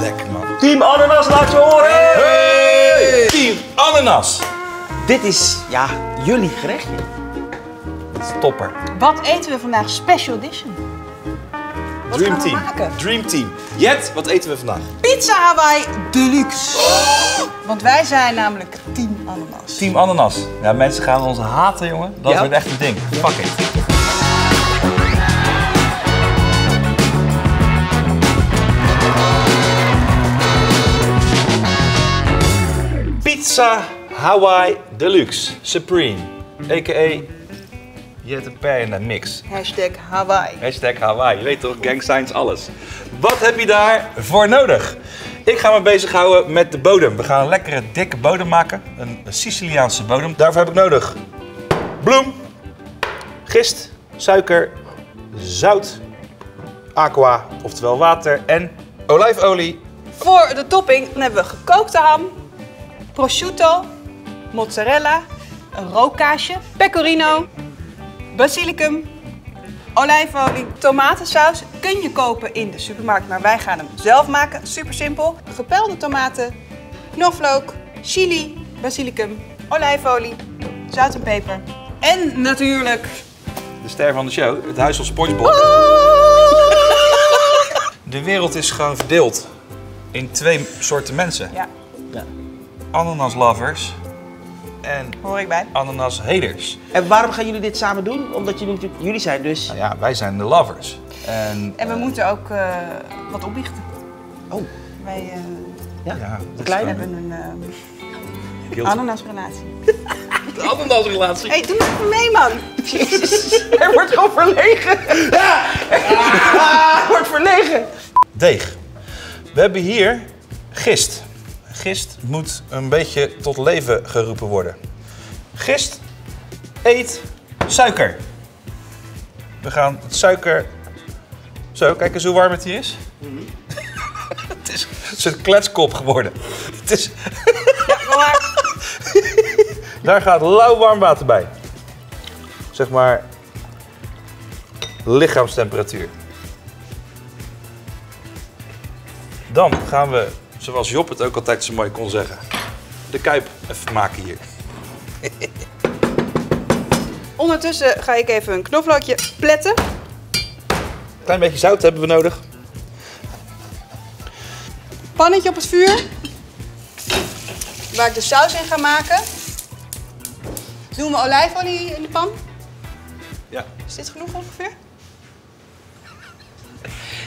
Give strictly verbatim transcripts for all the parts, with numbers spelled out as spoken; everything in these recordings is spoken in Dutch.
Lekker man. Team Ananas, laat je horen! Hey! Hey! Team Ananas! Dit is, ja, jullie gerechtje. Topper. Wat eten we vandaag? Special edition. Wat Dream gaan we Team. Maken? Dream Team. Jet, wat eten we vandaag? Pizza Hawaii Deluxe. Oh! Want wij zijn namelijk Team Ananas. Team Ananas. Ja, mensen gaan ons haten, jongen. Dat ja. Wordt echt een ding. Ja. Fuck it. Pizza Hawaii Deluxe Supreme, a k a. Jet en Perry in de mix. Hashtag Hawaii. Hashtag Hawaii. Je weet toch, gang signs, alles. Wat heb je daarvoor nodig? Ik ga me bezighouden met de bodem. We gaan een lekkere, dikke bodem maken. Een Siciliaanse bodem. Daarvoor heb ik nodig bloem, gist, suiker, zout, aqua, oftewel water en olijfolie. Voor de topping dan hebben we gekookte ham, prosciutto, mozzarella, een rookkaasje, pecorino, basilicum, olijfolie, tomatensaus. Kun je kopen in de supermarkt, maar wij gaan hem zelf maken. Super simpel. Gepelde tomaten, knoflook, chili, basilicum, olijfolie, zout en peper. En natuurlijk... de ster van de show, het huis van SpongeBob. Oh! De wereld is gewoon verdeeld in twee soorten mensen. Ja. Ja. Ananaslovers en hoor ik bij. Ananas-haters. En waarom gaan jullie dit samen doen? Omdat jullie natuurlijk jullie zijn dus... Nou ja, wij zijn de lovers. En, en we uh... moeten ook uh, wat opbiechten. Oh. Wij uh, ja? Ja, de kleine hebben een uh, ananasrelatie. De ananasrelatie? Hé, hey, doe even mee, man. Jezus. Hij wordt gewoon verlegen. Ja. Ah. Hij wordt verlegen. Deeg. We hebben hier gist. Gist moet een beetje tot leven geroepen worden. Gist, eet, suiker. We gaan het suiker... Zo, kijk eens hoe warm het hier is. Mm-hmm. het, is het is een kletskop geworden. Het is... ja, maar... Daar gaat lauw warm water bij. Zeg maar... lichaamstemperatuur. Dan gaan we... zoals Job het ook altijd zo mooi kon zeggen. De kuip even maken hier. Ondertussen ga ik even een knoflookje pletten. Een klein beetje zout hebben we nodig. Pannetje op het vuur. Waar ik de saus in ga maken. Doen we olijfolie in de pan? Ja. Is dit genoeg ongeveer?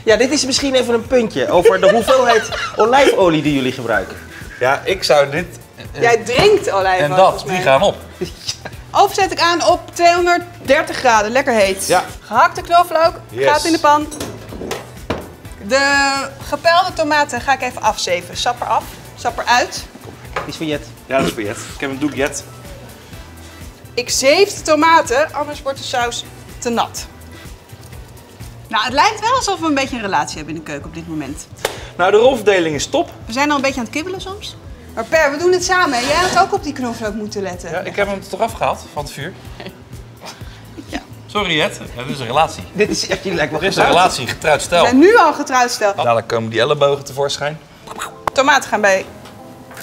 Ja, dit is misschien even een puntje over de hoeveelheid olijfolie die jullie gebruiken. Ja, ik zou dit... Uh, Jij drinkt olijfolie. En dat, die gaan op. Ja. Oven zet ik aan op tweehonderddertig graden, lekker heet. Ja. Gehakte knoflook, yes. Gaat in de pan. De gepelde tomaten ga ik even afzeven. Sap er af, sap er uit. Die is voor Jet. Ja, dat is voor Jet. Ik heb een doek Jet. Ik zeef de tomaten, anders wordt de saus te nat. Nou, het lijkt wel alsof we een beetje een relatie hebben in de keuken op dit moment. Nou, de rolverdeling is top. We zijn al een beetje aan het kibbelen soms. Maar Per, we doen het samen. Jij had ook op die knoflook moeten letten. Ja, ik heb hem er toch afgehaald van het vuur. Ja. Sorry, Jet. Ja, dit is een relatie. Dit is echt, je lijkt wel getrouwd. Dit is een relatie, getrouwd stel. We zijn nu al getrouwd stel. Dadelijk komen die ellebogen tevoorschijn. Tomaten gaan bij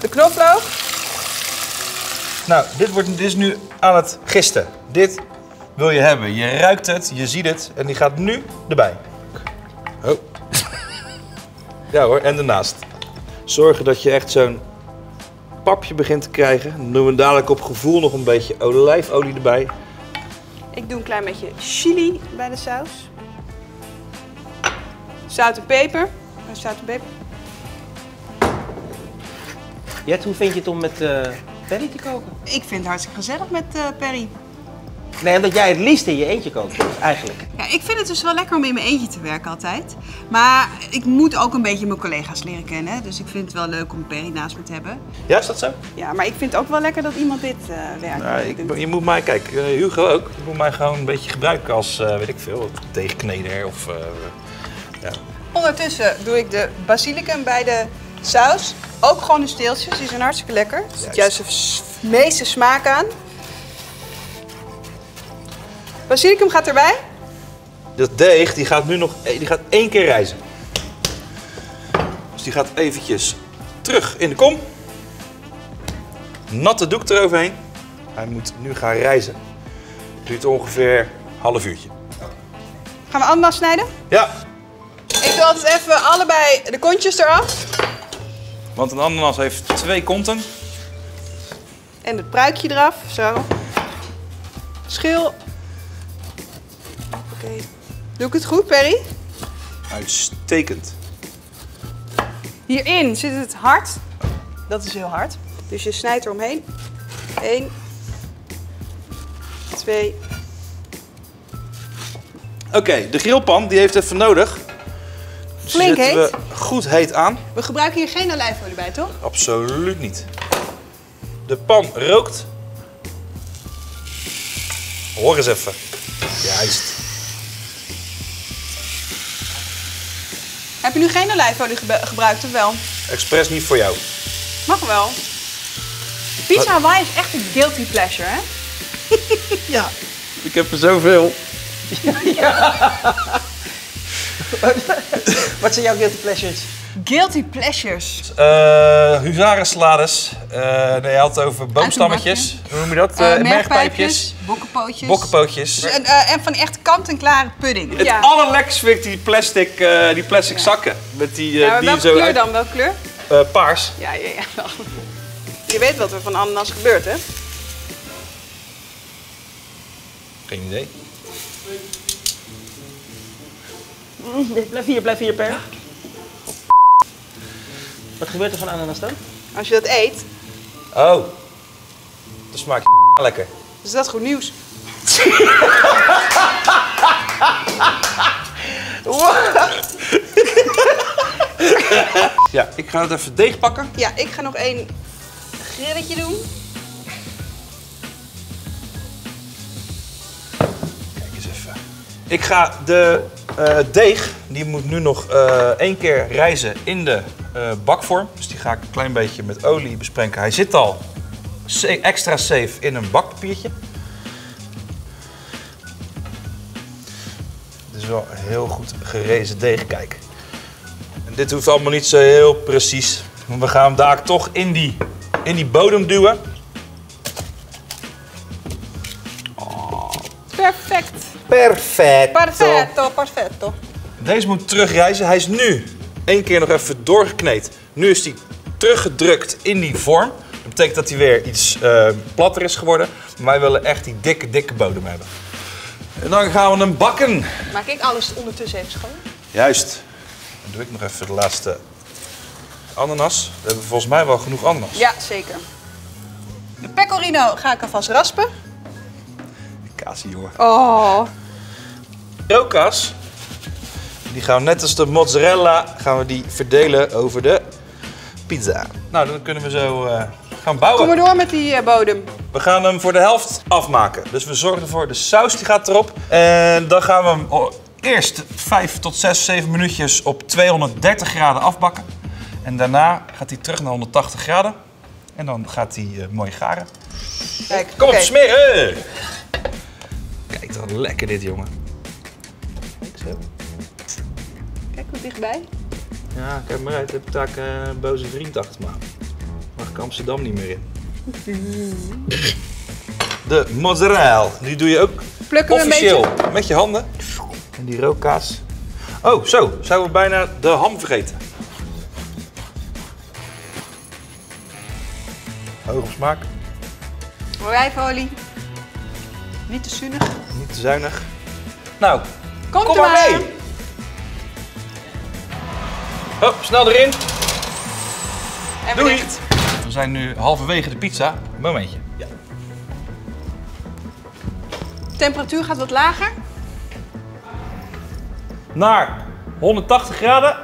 de knoflook. Nou, dit, wordt, dit is nu aan het gisten. Dit... wil je hebben. Je ruikt het, je ziet het en die gaat nu erbij. Oh. Ja hoor, en daarnaast. Zorgen dat je echt zo'n papje begint te krijgen. Dan doen we dadelijk op gevoel nog een beetje olijfolie erbij. Ik doe een klein beetje chili bij de saus. Zout en peper. Zout en peper. Jet, hoe vind je het om met uh, Perry te koken? Ik vind het hartstikke gezellig met uh, Perry. Nee, omdat jij het liefst in je eentje kookt, eigenlijk. Ja, ik vind het dus wel lekker om in mijn eentje te werken altijd. Maar ik moet ook een beetje mijn collega's leren kennen. Dus ik vind het wel leuk om Perry naast me te hebben. Ja, is dat zo? Ja, maar ik vind het ook wel lekker dat iemand dit uh, werkt. Nou, ik, je moet mij, kijk, uh, Hugo ook. Je moet mij gewoon een beetje gebruiken als, uh, weet ik veel, deegkneder of... Uh, ja. Ondertussen doe ik de basilicum bij de saus. Ook gewoon de steeltjes, die zijn hartstikke lekker. Er zit juist de meeste smaak aan. Basilicum gaat erbij. dat deeg die gaat nu nog die gaat één keer rijzen. Dus die gaat eventjes terug in de kom. Natte doek eroverheen. Hij moet nu gaan rijzen. Het duurt ongeveer een half uurtje. Gaan we allemaal snijden? Ja. Ik doe altijd even allebei de kontjes eraf. Want een ananas heeft twee konten. En het pruikje eraf, zo. Schil. Oké. Okay. Doe ik het goed, Perry? Uitstekend. Hierin zit het hart. Dat is heel hard. Dus je snijdt er omheen. Eén. Twee. Oké, okay, de grillpan die heeft even nodig. Dus flink heet. We goed heet aan. We gebruiken hier geen olijfolie bij, toch? Absoluut niet. De pan rookt. Hoor eens even. Juist. Heb je nu geen olijfolie ge gebruikt of wel? Expres niet voor jou. Mag wel. Pizza Hawaii is echt een guilty pleasure, hè? Ja. Ik heb er zoveel. Ja. Wat zijn jouw guilty pleasures? Guilty pleasures? Uh, Huzarensalades. Uh, nee, je had het over boomstammetjes. Hoe noem je dat? Uh, uh, mergpijpjes, mergpijpjes. Bokkenpootjes. Bokkenpootjes. En, uh, en van echt kant-en-klare pudding. Het ja. allerlekkerst vind ik die plastic, uh, die plastic ja. zakken. Met die, uh, ja, die welke zo kleur uit... dan? Welke kleur? Uh, paars. Ja, ja, ja. Je weet wat er van ananas gebeurt, hè? Geen idee. Blijf hier, blijf hier, Per. Wat gebeurt er van ananas dan? Als je dat eet. Oh, dat smaakt lekker. Dus dat is goed nieuws. Ja, ik ga het even deeg pakken. Ja, ik ga nog één grilletje doen. Kijk eens even. Ik ga de... Uh, deeg, die moet nu nog uh, één keer rijzen in de uh, bakvorm. Dus die ga ik een klein beetje met olie besprenken. Hij zit al extra safe in een bakpapiertje. Het is wel een heel goed gerezen deeg, kijk. En dit hoeft allemaal niet zo heel precies. Want we gaan hem daar toch in die, in die bodem duwen. Oh. Perfect. Perfetto. Perfetto, perfetto. Deze moet terugrijzen. Hij is nu één keer nog even doorgekneed. Nu is hij teruggedrukt in die vorm. Dat betekent dat hij weer iets uh, platter is geworden. Maar wij willen echt die dikke, dikke bodem hebben. En dan gaan we hem bakken. Maak ik alles ondertussen even schoon? Juist. Dan doe ik nog even de laatste ananas. We hebben volgens mij wel genoeg ananas. Ja, zeker. De pecorino ga ik alvast raspen. Kasie, hoor. Oh. Roka's, die gaan we net als de mozzarella gaan we die verdelen over de pizza. Nou, dan kunnen we zo uh, gaan bouwen. Kom maar door met die uh, bodem. We gaan hem voor de helft afmaken. Dus we zorgen ervoor, de saus die gaat erop. En dan gaan we hem oh, eerst vijf tot zes, zeven minuutjes op tweehonderddertig graden afbakken. En daarna gaat hij terug naar honderdtachtig graden. En dan gaat hij uh, mooi garen. Kijk, kom okay. op, smeren! Kijk dan, lekker dit, jongen. Kijk zo. Kijk wat dichtbij. Ja, kijk maar uit. Ik heb taak een uh, boze vriend achter me aan. Mag ik Amsterdam niet meer in. De mozzarella, die doe je ook Plukken officieel we een beetje. Met je handen. En die rookkaas. Oh, zo. Zouden we bijna de ham vergeten. Hoog op smaak. Olijfolie. Niet te zuinig. Niet te zuinig. Nou, komt kom maar mee. Hop, snel erin. En doei. Dicht. We zijn nu halverwege de pizza. Momentje. Ja. De temperatuur gaat wat lager. Naar honderdtachtig graden.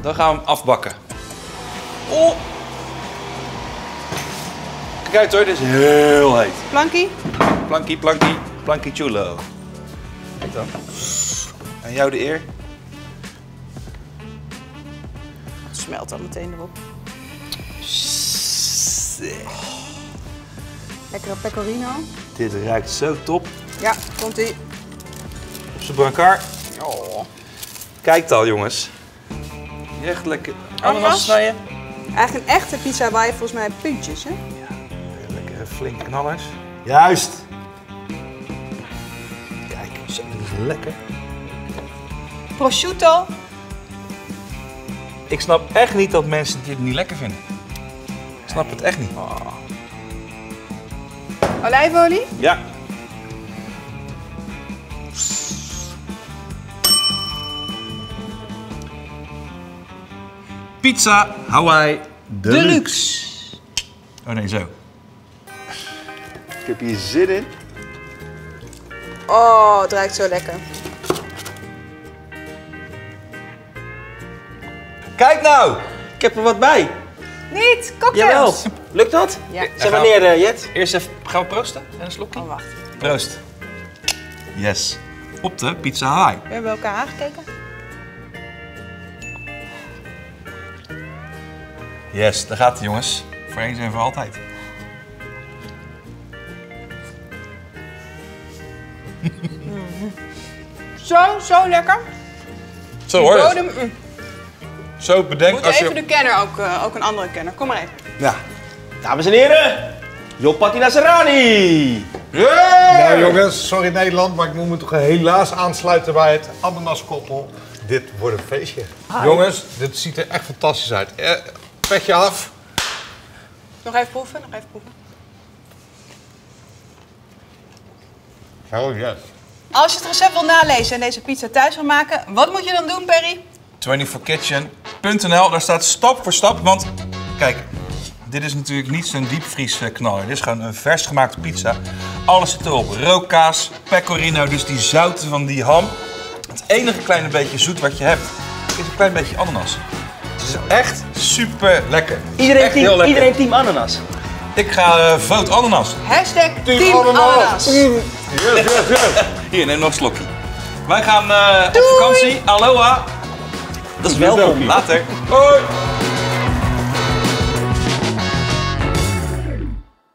Dan gaan we hem afbakken. Oh. Kijk uit hoor, dit is heel heet. Plankie. Plankie, plankie, plankie chulo. Kijk dan. En jou de eer. Het smelt al meteen erop. Lekkere pecorino. Dit ruikt zo top. Ja, komt ie. ze door elkaar. Oh. Kijkt al, jongens. Echt lekker. Ananas snijden. Eigenlijk een echte pizza waar je volgens mij puntjes, hè? Ja, lekker flink knallers. Juist. Kijk, zo lekker. Prosciutto. Ik snap echt niet dat mensen dit niet lekker vinden. Ik snap het echt niet. Oh. Olijfolie? Ja. Pizza Hawaii Deluxe. Oh nee, zo. Ik heb hier zin in. Oh, het ruikt zo lekker. Kijk nou, ik heb er wat bij. Niet, cocktails. Jawel. Lukt dat? Ja. Zeg wanneer, uh, Jet? Eerst even gaan we proosten en een slokje. Oh, wacht. Proost. Yes. Op de Pizza Hawaii. We hebben elkaar aangekeken. Yes, daar gaat het, jongens. Voor eens en voor altijd. Mm. Zo, zo lekker. Zo hoor je het. Zo bedenk moet als je... Moet even de kenner, ook, uh, ook een andere kenner. Kom maar even. Ja. Dames en heren, Jopati Nasserani. Yeah! Nou jongens, sorry Nederland, maar ik moet me toch helaas aansluiten bij het ananaskoppel. Dit wordt een feestje. Hi. Jongens, dit ziet er echt fantastisch uit. Eh, petje af. Nog even proeven, nog even proeven. Oh yes. Als je het recept wil nalezen en deze pizza thuis wil maken, wat moet je dan doen, Perry? twenty-four kitchen punt n l, daar staat stap voor stap, want kijk, dit is natuurlijk niet zo'n diepvriesknaller. Dit is gewoon een vers gemaakte pizza. Alles zit erop, rookkaas, pecorino, dus die zouten van die ham. Het enige kleine beetje zoet wat je hebt, is een klein beetje ananas. Het is echt super lekker. Iedereen, echt team, heel lekker. Iedereen team ananas. Ik ga uh, vote ananas. Hashtag team, team ananas. ananas. Yes, yes, yes. Hier, neem nog een slokje. Wij gaan uh, op vakantie. Aloha. Dat is welkom. Later. Hoi.